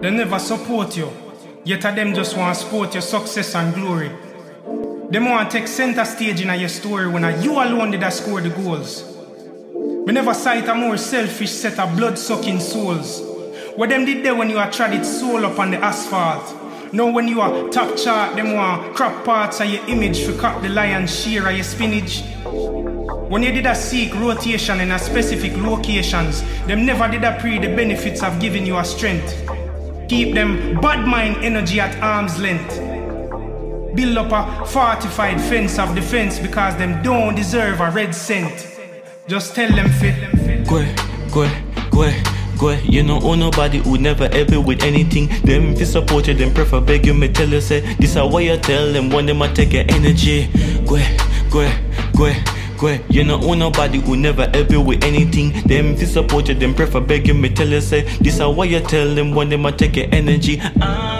They never support you, yet a them just want to support your success and glory. They want to take center stage in your story when you alone did score the goals. We never sight a more selfish set of blood-sucking souls. What them did there when you are trod its soul up on the asphalt. Now when you are top chart, them want crop parts of your image for cut the lion's share of your spinach. When you did a seek rotation in a specific locations, them never did a pre the benefits of giving you a strength. Keep them bad mind energy at arm's length. Build up a fortified fence of defense because them don't deserve a red cent. Just tell them fit. Go, you know, oh nobody would never ever with anything. Them if you support you, them prefer beg you, me tell you say, this is why you tell them when them a take your energy. Go. You know, oh nobody who never help you with anything. Them if you support you, them prefer begging me tell you say, this is why you tell them when them a take your energy.